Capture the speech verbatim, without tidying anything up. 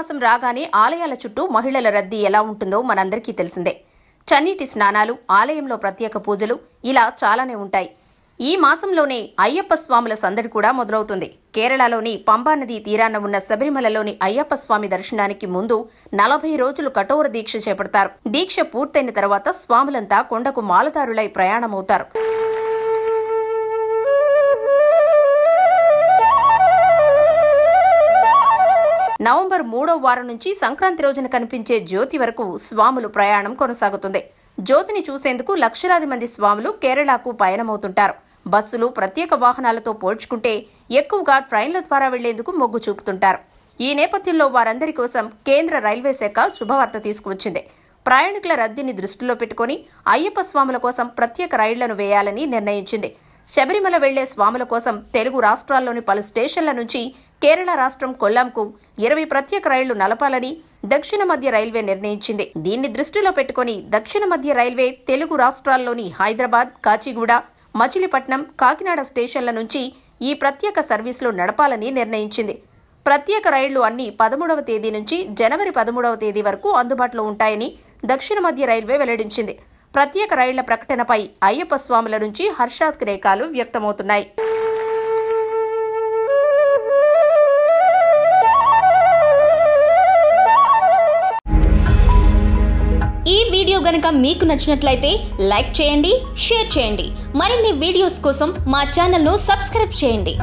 మాసం రాగానే ఆలయాల చుట్టూ మహిళల రద్దీ ఎలా ఉంటుందో మనందరికీ తెలిసిందే. చన్నీటి స్నానాలు, ఆలయంలో ప్రత్యేక పూజలు ఇలా చాలానే ఉంటాయి. ఈ మాసంలోనే అయ్యప్ప స్వాముల సందడి కూడా మొదలవుతుంది. కేరళలోని పంబానదీ తీరాన ఉన్న శబరిమలలోని అయ్యప్ప స్వామి దర్శనానికి ముందు నలభై రోజులు కఠోర దీక్ష చేపడతారు. దీక్ష పూర్తయిన తర్వాత స్వాములంతా కొండకు మాలదారులై ప్రయాణమవుతారు. నవంబర్ మూడో వారం నుంచి సంక్రాంతి రోజున కనిపించే జ్యోతి వరకు స్వాములు ప్రయాణం కొనసాగుతుంది. జ్యోతిని చూసేందుకు లక్షలాది మంది స్వాములు కేరళకు పయనమవుతుంటారు. బస్సులు ప్రత్యేక వాహనాలతో పోల్చుకుంటే ఎక్కువగా ట్రైన్ల ద్వారా వెళ్లేందుకు మొగ్గు చూపుతుంటారు. ఈ నేపథ్యంలో వారందరి కోసం కేంద్ర రైల్వే శాఖ శుభవార్త తీసుకువచ్చింది. ప్రయాణికుల రద్దీని దృష్టిలో పెట్టుకుని అయ్యప్ప స్వాముల కోసం ప్రత్యేక రైళ్లను వేయాలని నిర్ణయించింది. శబరిమల వెళ్లే స్వాముల కోసం తెలుగు రాష్ట్రాల్లోని పలు స్టేషన్ల నుంచి కేరళ రాష్ట్రం కొల్లాంకు ఇరవై ప్రత్యేక రైళ్లు నలపాలని దక్షిణ మధ్య రైల్వే నిర్ణయించింది. దీన్ని దృష్టిలో పెట్టుకుని దక్షిణ మధ్య రైల్వే తెలుగు రాష్ట్రాల్లోని హైదరాబాద్, కాచిగూడ, మచిలీపట్నం, కాకినాడ స్టేషన్ల నుంచి ఈ ప్రత్యేక సర్వీసులు నడపాలని నిర్ణయించింది. ప్రత్యేక రైళ్లు అన్ని పదమూడవ తేదీ నుంచి జనవరి పదమూడవ తేదీ వరకు అందుబాటులో ఉంటాయని దక్షిణ మధ్య రైల్వే వెల్లడించింది. ప్రత్యేక రైళ్ల ప్రకటనపై అయ్యప్ప స్వాముల నుంచి హర్షాతిరేకాలు వ్యక్తమవుతున్నాయి. ఈ వీడియో గనక మీకు నచ్చినట్లయితే లైక్ చేయండి, షేర్ చేయండి. మరిన్ని వీడియోస్ కోసం మా ఛానల్ను సబ్స్క్రైబ్ చేయండి.